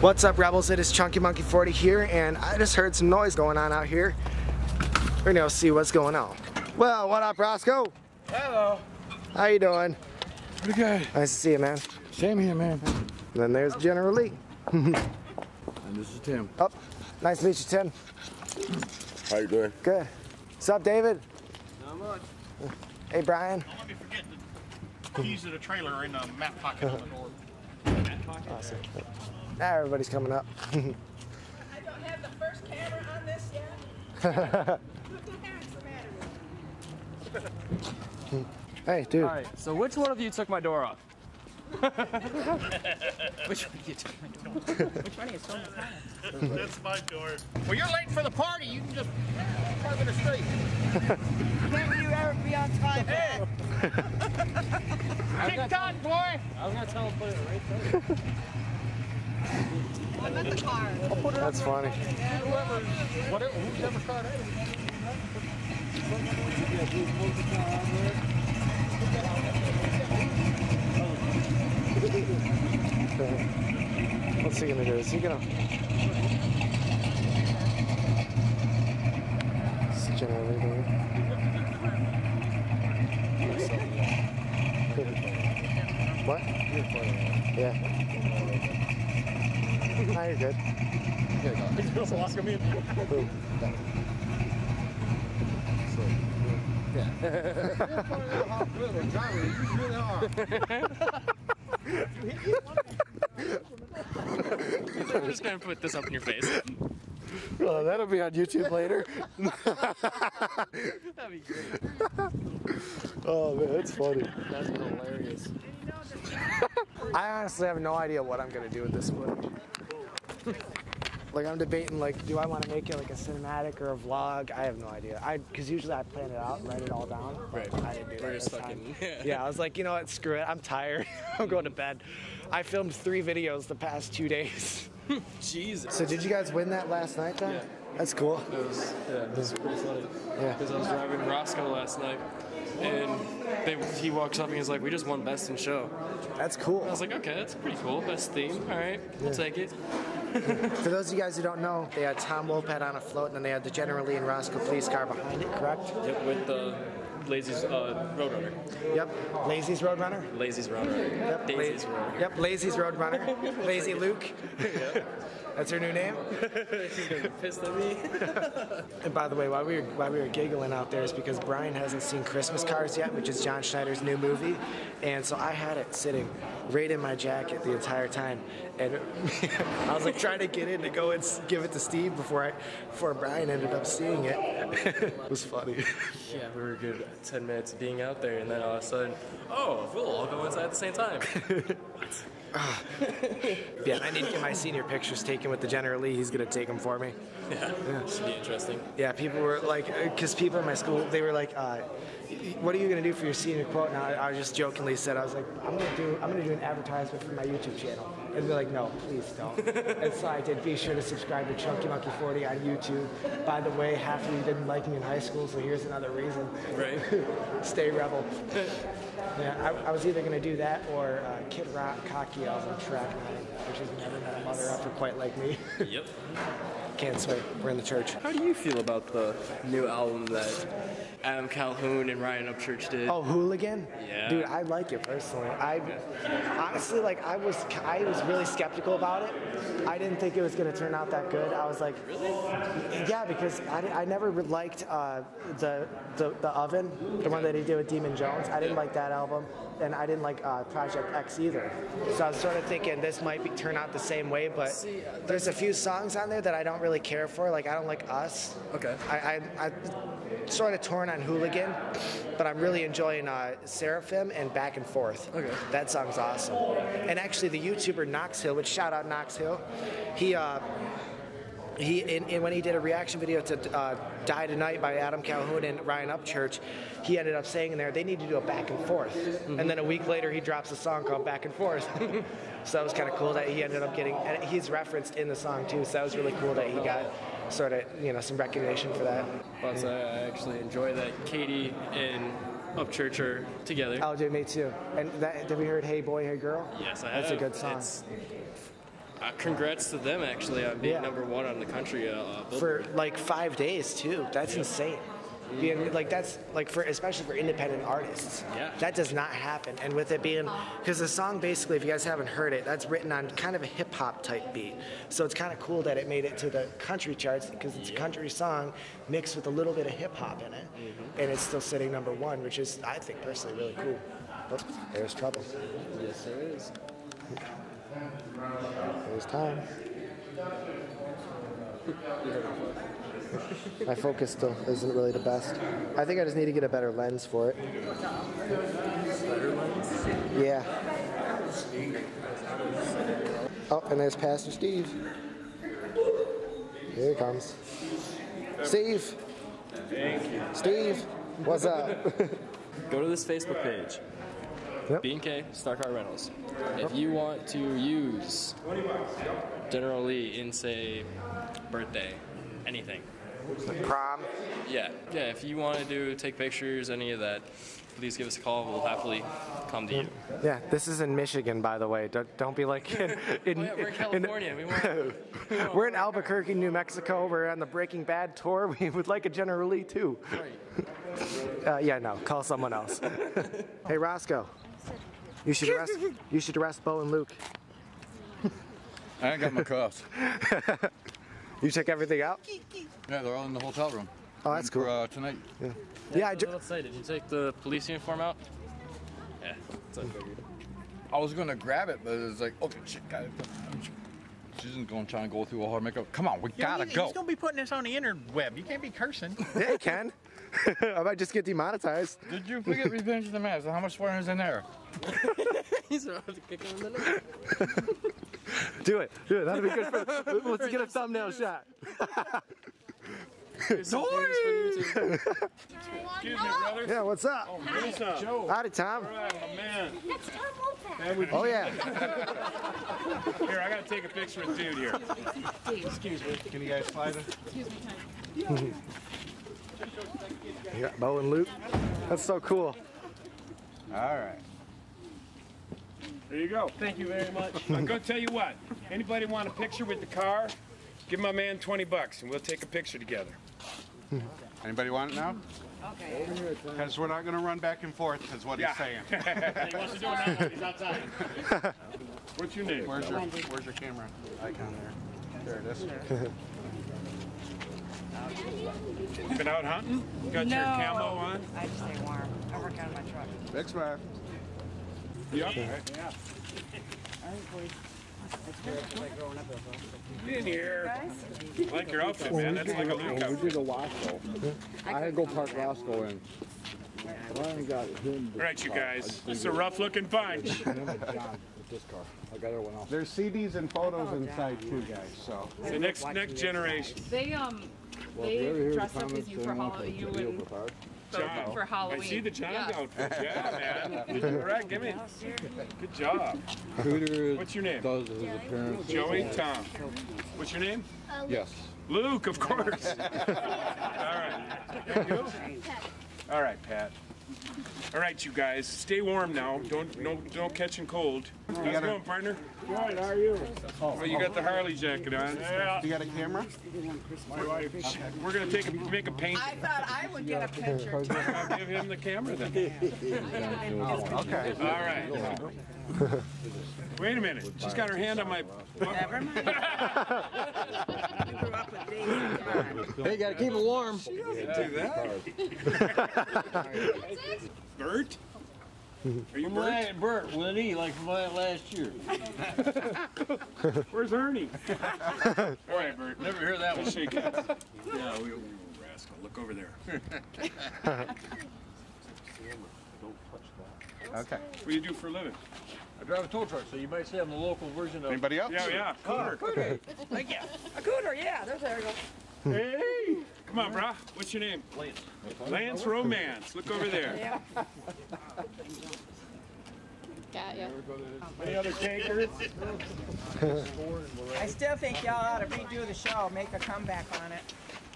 What's up, Rebels? It is Chunky Monkey 40 here, and I just heard some noise going on out here. We're gonna see what's going on. Well, what up, Roscoe? Hello. How you doing? Pretty good. Nice to see you, man. Same here, man. And then there's General Lee. And this is Tim. Oh, nice to meet you, Tim. How you doing? Good. What's up, David? Not much. Hey, Brian. Don't let me forget the keys of the trailer are in the map pocket on the north. Awesome. Now everybody's coming up. I don't have the first camera on this yet. Hey, dude. All right, so which one of you took my door off? Which one of you took my door off? Which one of you stole my time? That's my door. Well, you're late for the party. You can just park in the street. Can't you ever be on time? Hey. Kicked on, boy. I was going to tell him to put it right there. I'm at the car. I'll put it That's funny. Whoever's car that is. What's he gonna do? Is he gonna? What? Yeah. Now you're good. He's gonna lock him in. I'm just gonna put this up in your face. Well, that'll be on YouTube later. That'd be great. Oh man, that's funny. That's hilarious. I honestly have no idea what I'm gonna do with this footage. Like, I'm debating, like, do I want to make it, like, a cinematic or a vlog? I have no idea. Because usually I plan it out and write it all down. Right. I didn't do that this time. Yeah, I was like, you know what, screw it. I'm tired. I'm going to bed. I filmed 3 videos the past 2 days. Jesus. So did you guys win that last night, then? Yeah. That's cool. It was, yeah, it was pretty funny. Yeah. Because I was driving Roscoe last night, and he walks up and he's like, we just won Best in Show. That's cool. And I was like, okay, that's pretty cool. Best theme. All right, we'll take it. For those of you guys who don't know, they had Tom Wopat on a float, and then they had the General Lee and Roscoe police car behind it, correct? Yep, with the Lazy's Roadrunner. Yep, Lazy's Roadrunner? Lazy's Roadrunner. Yep, Lazy's Roadrunner. Yep, Lazy's Roadrunner. Lazy Luke. Yep. That's her new name? She's going to be pissed at me. And by the way, while we were giggling out there is because Brian hasn't seen Christmas Cars yet, which is John Schneider's new movie, and so I had it sitting right in my jacket the entire time, and I was like trying to get in to go and give it to Steve before Brian ended up seeing it. It was funny. Yeah, we were good 10 minutes being out there, and then all of a sudden, oh, we'll all go inside at the same time. What? Yeah, I need to get my senior pictures taken with the General Lee. He's gonna take them for me. Yeah. Should be interesting. Yeah, people were like, because people in my school, they were like, what are you gonna do for your senior quote? And I just jokingly said, I was like, I'm gonna do an advertisement for my YouTube channel. And they're like, no, please don't. And so I did. Be sure to subscribe to Chunky Monkey 40 on YouTube. By the way, half of you didn't like me in high school, so here's another reason. Right. Stay rebel. Yeah, I was either gonna do that or Kid Rock Cocky on track 9, which has never met a mother upper quite like me. Yep. Can't swear. We're in the church. How do you feel about the new album that Adam Calhoun and Ryan Upchurch did? Oh, Hooligan? Yeah. Dude, I like it personally. Honestly, like, I was really skeptical about it. I didn't think it was going to turn out that good. I was like, really? Yeah, because I never liked the Oven, the one that he did with Demon Jones. I didn't like that album, and I didn't like Project X either. So I was sort of thinking this might turn out the same way, but see, there's a few songs on there that I don't really care for. Like, I don't like Us. Okay. I sort of torn on Hooligan, but I'm really enjoying Seraphim and Back and Forth. Okay. That song's awesome. And actually, the YouTuber Knox Hill, which shout out Knox Hill, he when he did a reaction video to Die Tonight by Adam Calhoun and Ryan Upchurch, he ended up saying in there they need to do a back and forth. Mm-hmm. And then a week later he drops a song called Back and Forth. So that was kind of cool that he ended up getting, and he's referenced in the song too, so that was really cool that he got sort of, you know, some recognition for that. Plus, I actually enjoy that Katie and Upchurch are together. Oh, dude, me too. And that, have we heard Hey Boy, Hey Girl? Yes, I have. That's a good song. Congrats to them, actually, on being #1 on the country billboard. For like 5 days too. That's insane. Being, like that's like for especially for independent artists. Yeah. That does not happen. And with it being, because the song basically, if you guys haven't heard it, that's written on kind of a hip hop type beat. So it's kind of cool that it made it to the country charts because it's a country song mixed with a little bit of hip hop in it, and it's still sitting #1, which is I think personally really cool. But there's trouble. Yes, there is. There's time. My focus still isn't really the best. I think I just need to get a better lens for it. Better lens? Yeah. Oh, and there's Pastor Steve. Here he comes. Steve. Thank you. Steve, what's up? Go to this Facebook page. Yep. B&K Star Car Rentals. If you want to use General Lee in, say, birthday, anything. The prom? Yeah. Yeah, if you want to do take pictures, any of that, please give us a call. We'll happily come to you. Yeah, this is in Michigan, by the way. Don't be like we're in California. We're in Albuquerque, New Mexico. We're on the Breaking Bad tour. We would like a General Lee, too. Right. No, call someone else. Hey, Roscoe. You should arrest Bo and Luke. I ain't got my cuffs. You took everything out? Yeah, they're all in the hotel room. Oh, that's cool. Tonight. Yeah. Did you take the police uniform out? Yeah. I was gonna grab it, but it was like, okay, shit, got it. She isn't gonna try and go through all her makeup. Come on, we gotta go. He's gonna be putting this on the interweb. You can't be cursing. Yeah, you can. I might just get demonetized. Did you forget Revenge of the Mask? How much swearing is in there? He's about to kick him in the neck. Do it. That'll be good for. Let's get a thumbnail shot. Yeah, what's up? Oh, Joe. Howdy, Tom. All right, my man. That's Tom Wopat. Oh, yeah. Here, I got to take a picture with dude here. Excuse me. Can you guys slide in? Excuse me, Tom. You got Bo and Luke. That's so cool. All right. There you go. Thank you very much. I'm going to tell you what. Anybody want a picture with the car? Give my man $20 and we'll take a picture together. Anybody want it now? Okay. Because we're not going to run back and forth is what he's saying. He wants to do it now. He's outside. What's your name? Where's your camera icon there? There it is. Been out hunting? Got your camo on? I just stay warm. I work out in my truck. Thanks, man. Yep. All right. Yeah. All right, boys. Get in here. I like your outfit, man. That's like a Luke outfit. We did a Roscoe. I had to go park Roscoe in. All right, you guys. It's a rough-looking bunch. This car. I got everyone else. There's CDs and photos inside too, guys. So the next generation. They dress up as you for Halloween. You and for Halloween. I see the child outfit. Yeah, man. All right, give me. Good job. Cooter. What's your name? Does his appearance. Joey, Tom. What's your name? Yes. Luke, of course. All right. There you go. All right, Pat. All right, you guys, stay warm now. Don't catch cold. How's it going, partner? Good. How are you? Well, you got the Harley jacket on. Yeah. You got a camera? My wife. We're gonna make a painting. I thought I would get a picture. I'll give him the camera then. Okay. All right. Wait a minute. She's got her hand on my. Never mind. You grew up with Daisy. Hey, you gotta keep it warm. She doesn't do that. Bert? Are you Bert? Bert with an E, like from last year. Where's Ernie? All right, Bert. Never hear that one. Shake hands. Yeah, we rascal. Look over there. Okay. What do you do for a living? I drive a tow truck, so you might say I'm the local version of... Anybody else? Yeah. Cooter. Like, yeah. A Cooter, yeah. There we go. Hey! Come on, brah. What's your name? Lance Romance. Look over there. Yeah. Got ya. Any other takers? I still think y'all ought to redo the show, make a comeback on it.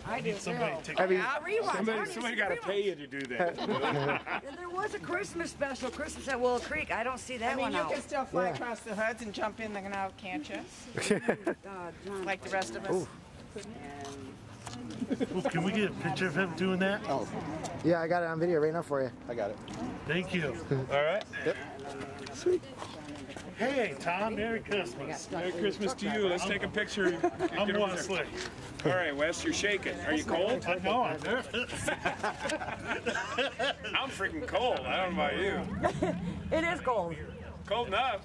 I do. Somebody got to pay you to do that. There was a Christmas special, Christmas at Willow Creek. I don't see that one. I mean, you can still fly across the hoods and jump in the canal, can't you? Like the rest of us. Ooh. Can we get a picture of him doing that? Oh, yeah, I got it on video right now for you. I got it. Thank you. All right. Yep. Sweet. Hey, Tom, Merry Christmas. Merry Christmas to you. Let's take a picture. I'm Wesley. All right, Wes, you're shaking. Are you cold? No, I'm nervous. I'm freaking cold. I don't know about you. It is cold. Cold enough.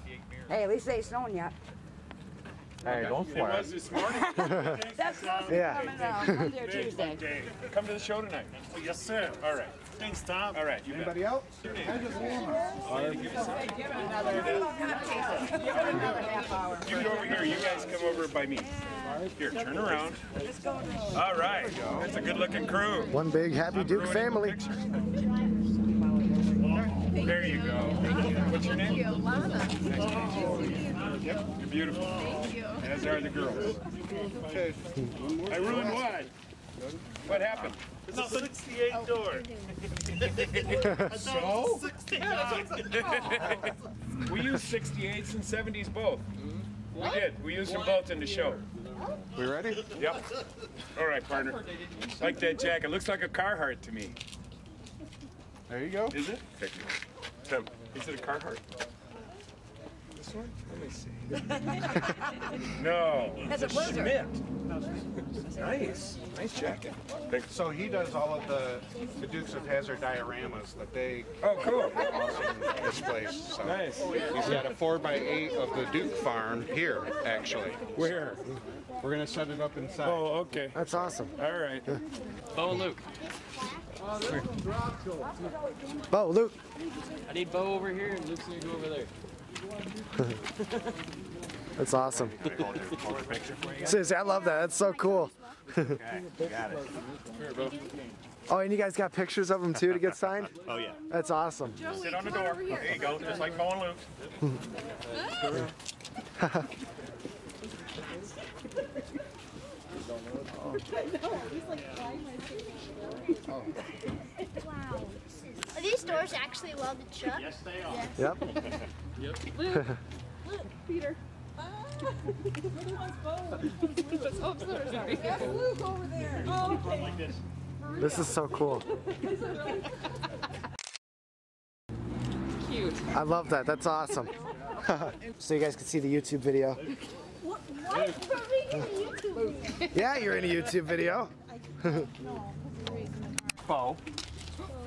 Hey, at least it ain't snowing yet. Hey, don't swear. It was this morning. That's coming out Tuesday. Come to the show tonight. Oh, yes, sir. All right. Thanks, Tom. All right. Anybody else? Give it another half hour. You get over here. You guys come over by me. Here, turn around. All right. That's a good-looking crew. One big happy Duke family. There you go. What's your name? Alana. Yep, you're beautiful. Thank you. As are the girls. Okay. I ruined what? What happened? It's a 68 door. So? We used 68s and 70s both. We did. We used them both in the show. We ready? Yep. All right, partner. Like that jacket. Looks like a Carhartt to me. There you go. Is it? Thank you. Is it a Carhartt? This one? Let me see. No. That's a Blizzard. Nice. Nice jacket. So he does all of the Dukes of Hazzard dioramas that they also display. So nice. He's got a 4x8 of the Duke farm here, actually. Where? We're going to set it up inside. Oh, okay. That's awesome. All right. Bo and Luke. Bo, Luke. I need Bo over here and Luke's going to go over there. That's awesome. Sis, I love that. That's so cool. Okay, got it. Oh, and you guys got pictures of them too to get signed? Oh, yeah. That's awesome. Sit on the door. There you go, just like Bo and Luke. I know, I'm just like flying my feet. Wow. Are these doors actually welded shut? Yes, they are. Yes. Yep. Yep. Luke, Luke, Peter. Which one's both? Oh, sorry. That's Luke over there. Oh, okay. Like this. This is so cool. Cute. I love that. That's awesome. So you guys can see the YouTube video. What? Yeah, you're in a YouTube video. Bo.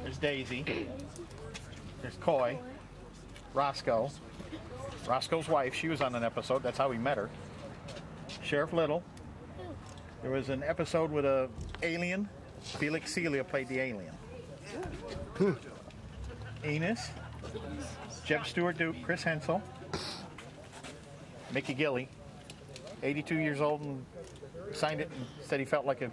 There's Daisy. There's Coy. Roscoe. Roscoe's wife. She was on an episode. That's how we met her. Sheriff Little. There was an episode with an alien. Felix Celia played the alien. Enos. Jeb Stuart Duke. Chris Hensel. Mickey Gilly. 82 years old and signed it and said he felt like it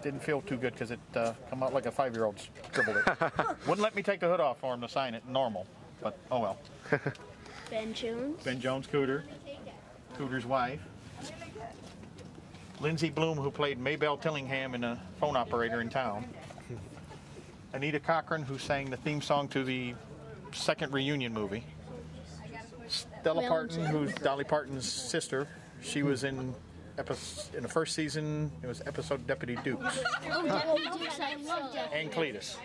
didn't feel too good because it come out like a 5-year-old scribbled it. Wouldn't let me take the hood off for him to sign it normal, but oh well. Ben Jones. Ben Jones, Cooter. Cooter's wife. Lindsay Bloom, who played Maybelle Tillingham in a phone operator in town. Anita Cochran, who sang the theme song to the second reunion movie. Stella Parton, who's Dolly Parton's sister. She was in the first season. It was episode Deputy Dukes. Oh, Deputy Dukes! I love Deputy. And Cletus,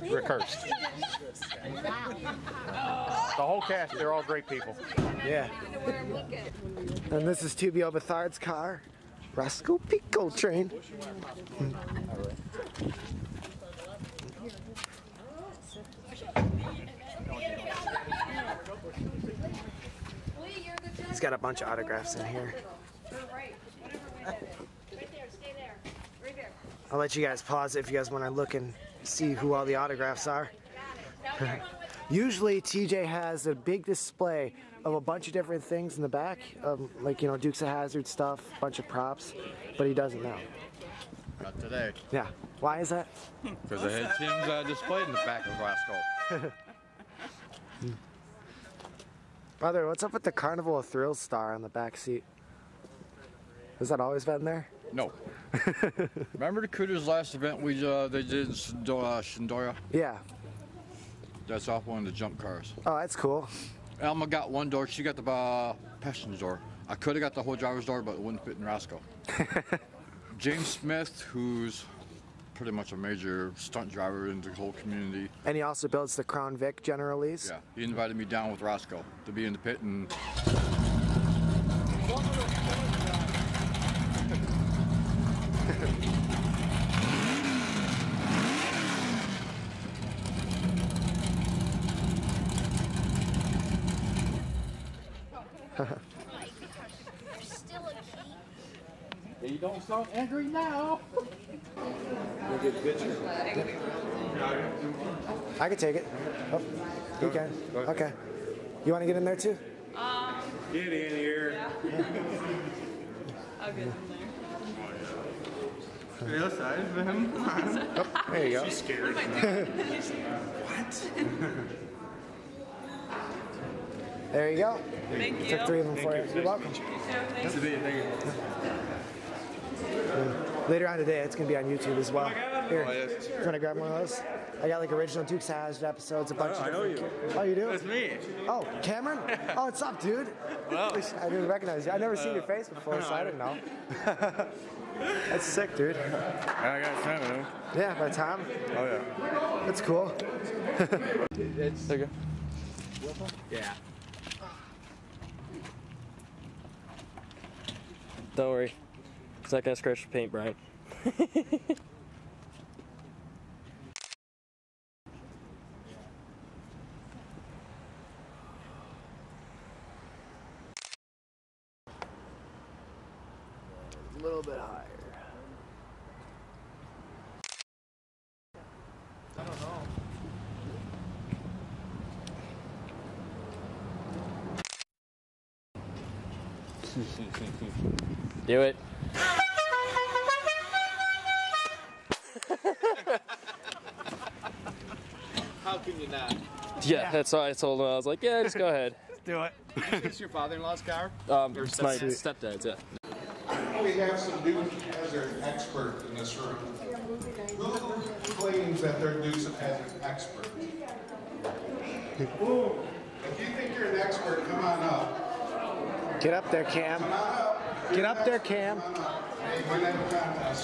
Recursed. Wow. The whole cast—they're all great people. Yeah. And this is Tubio Bethard's car, Roscoe P. Coltrane. He's got a bunch of autographs in here. I'll let you guys pause if you guys want to look and see who all the autographs are. Usually TJ has a big display of a bunch of different things in the back, like, you know, Dukes of Hazzard stuff, a bunch of props, but he doesn't now. Not today. Yeah. Why is that? Because I had Tim's displayed in the back of Roscoe. Brother, what's up with the Carnival of Thrills star on the back seat? Has that always been there? No. Remember the Cooter's last event we they did in Shindoya? Yeah. That's off one of the jump cars. Oh, that's cool. Alma got one door. She got the passenger door. I could have got the whole driver's door, but it wouldn't fit in Roscoe. James Smith, who's pretty much a major stunt driver in the whole community. And he also builds the Crown Vic General Lee's? Yeah. He invited me down with Roscoe to be in the pit and... You don't sound angry now. We'll get a picture. I can take it. Oh, you can. Okay. You want to get in there too? Get in here. Yeah. I'll get in there. The other side of him. Oh, there you go. She's scared. What? There you go. Thank you. Took three of them for you. You're welcome. Nice to be here. Later on today, it's going to be on YouTube as well. Here, you want to grab one of those? I got like original Dukes of Hazzard episodes, a bunch of different... I know you. Oh, you do? That's me. Oh, Cameron? Oh, what's up, dude? Well, I didn't recognize you. I've never seen your face before, so I didn't know. That's sick, dude. I got Tom. Yeah, by Tom? Oh, yeah. That's cool. There you go. Yeah. Don't worry. It's not gonna scratch the paint, Brian. A little bit higher. I don't know. Do it. How can you not? Yeah, that's why I told him. I was like, yeah, just go ahead. Do it. Is this your father-in-law's car? It's my stepdad's, yeah. We have some Dukes of Hazzard experts in this room. Who claims that they're Dukes of Hazzard experts? Ooh, if you think you're an expert, come on up. Get up there, Cam. Come on up. Get up there, Cam.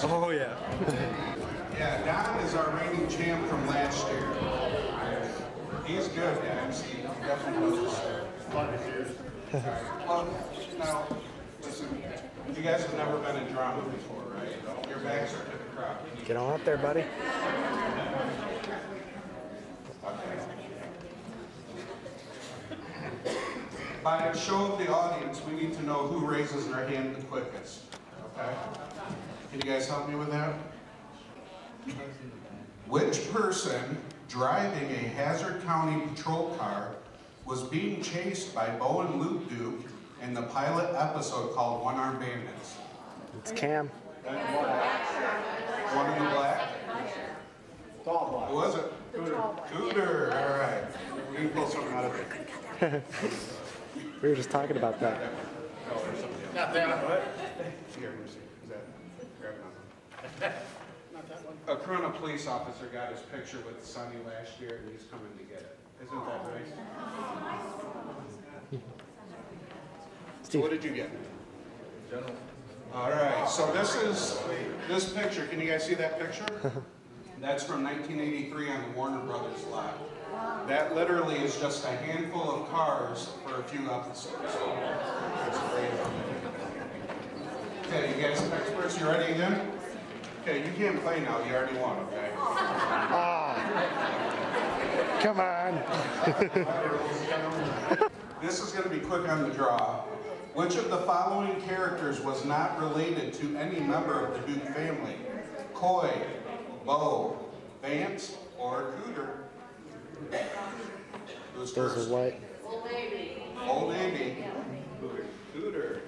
Oh, yeah. Yeah, Don is our reigning champ from last year. He's good, MC. He definitely knows this. Well, now, listen, you guys have never been in drama before, right? Your backs are to the crowd. Get on up there, buddy. Okay. By a show of the audience, we need to know who raises their hand the quickest. Okay? Can you guys help me with that? Which person driving a Hazzard County patrol car was being chased by Bo and Luke Duke in the pilot episode called One Armed Bandits? It's Cam. One in the black? Tall black. Who was it? Cooter. All right. We can pull something out of it. We were just talking about that. Not that one. Here, is that? Grab another. A Corona police officer got his picture with Sonny last year, and he's coming to get it. Isn't that nice? Steve. What did you get? General. All right. So this picture. Can you guys see that picture? That's from 1983 on the Warner Brothers lot. That literally is just a handful of cars for a few officers. Okay, you guys, experts, you ready again? Okay, you can't play now. You already won, okay? Oh. Come on. This is going to be quick on the draw. Which of the following characters was not related to any member of the Duke family? Coy, Bo, Vance, or Cooter? Who's first? White. Old Navy. Old Navy. Cooter.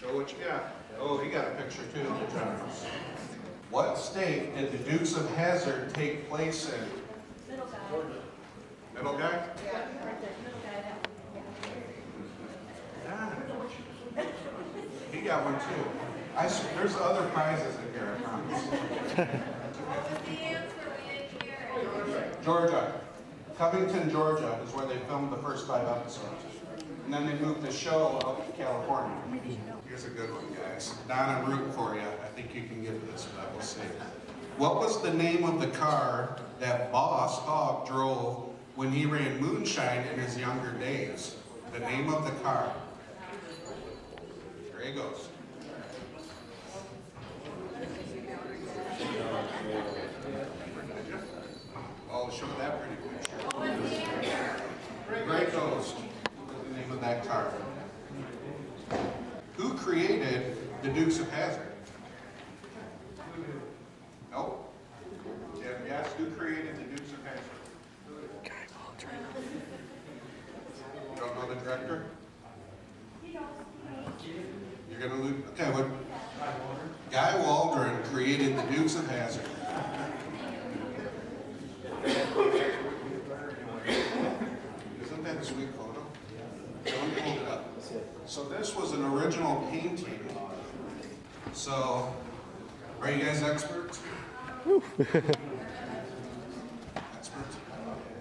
Show what you got. Oh, he got a picture too. What state did the Dukes of Hazzard take place in? Middle guy. Middle guy? Yeah, right there. got one too. There's other prizes in here, I promise. What's the answer? We didn't hear it. Georgia. Covington, Georgia is where they filmed the first 5 episodes. And then they moved the show up to California. Here's a good one, guys. Don, I'm rooting for you. I think you can get this, but we'll see. What was the name of the car that Boss Hogg drove when he ran moonshine in his younger days? The name of the car. There he goes. I'll show that pretty picture. Grey Ghost was the name of that car. Who created the Dukes of Hazzard? Nope. Yeah, yes, who created the Dukes of Hazzard? Guy Coltrane. You don't know the director? You're gonna lose. Okay, what? Guy Waldron created the Dukes of Hazzard. Isn't that a sweet photo? Don't hold it up. So this was an original painting. So, are you guys experts? Experts?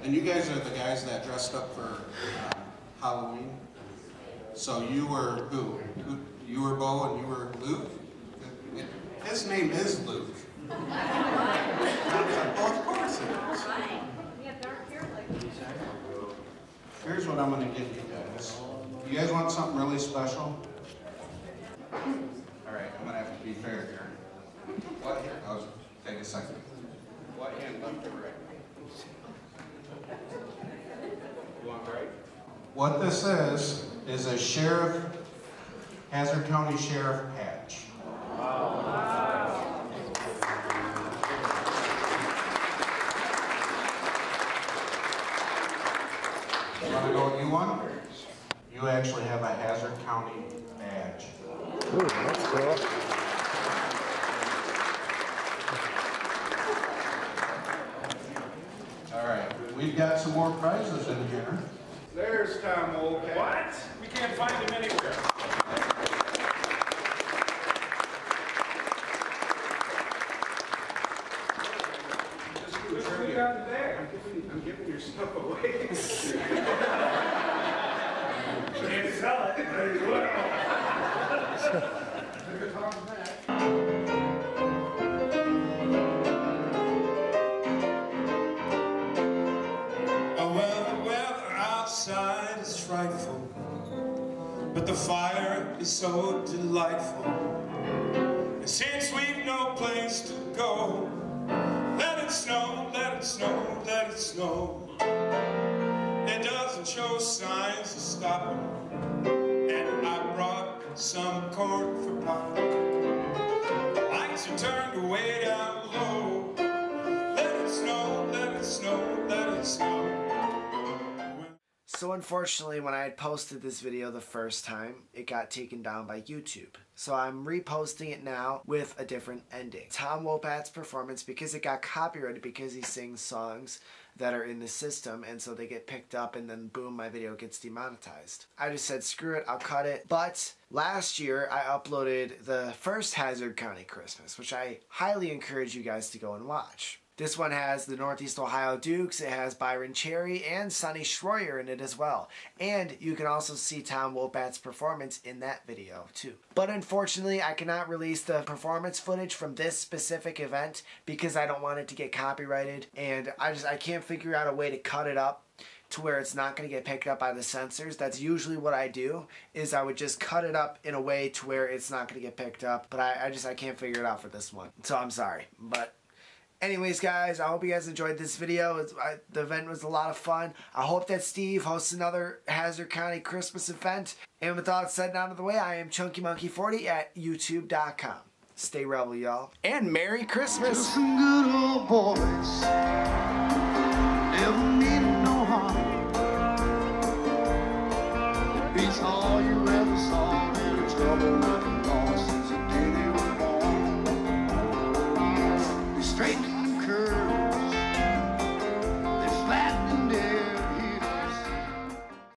And you guys are the guys that dressed up for Halloween. So you were who? You were Bo and you were Luke? His name is Luke. Of course it is. Here's what I'm going to give you guys. You guys want something really special? Alright, I'm going to have to be fair here. What hand? I'll take a second. What hand, left or right? You want right? What this is a sheriff, Hazzard County Sheriff patch. Wow. You want to go with you one? You actually have a Hazzard County badge. Ooh, that's cool. All right, we've got some more prizes in here. There's Tom Wopat. What? We can't find him anywhere. Just got there. I'm giving your stuff away. Can't sell it, but you will. Look at Tom's back. Oh, well, the weather outside is frightful, but the fire is so delightful. And since we've no place to go, let it snow, let it snow, let it snow. It doesn't show signs of stopping, and I brought some corn for popping. The lights are turned way down low. Let it snow, let it snow, let it snow. So unfortunately, when I had posted this video the first time, it got taken down by YouTube. So I'm reposting it now with a different ending. Tom Wopat's performance, because it got copyrighted because he sings songs that are in the system, and so they get picked up and then boom, my video gets demonetized. I just said screw it, I'll cut it. But last year I uploaded the first Hazzard County Christmas, which I highly encourage you guys to go and watch. This one has the Northeast Ohio Dukes, it has Byron Cherry and Sonny Schroyer in it as well. And you can also see Tom Wopat's performance in that video too. But unfortunately, I cannot release the performance footage from this specific event because I don't want it to get copyrighted, and I can't figure out a way to cut it up to where it's not going to get picked up by the censors. That's usually what I do, is I would just cut it up in a way to where it's not going to get picked up, but I can't figure it out for this one. So I'm sorry, but anyways, guys, I hope you guys enjoyed this video. The event was a lot of fun. I hope that Steve hosts another Hazzard County Christmas event. And with all that said and out of the way, I am Chunky Monkey 40 at YouTube.com. Stay rebel, y'all. And Merry Christmas. Just some good old boys. Never needed no harm. It's all you ever saw.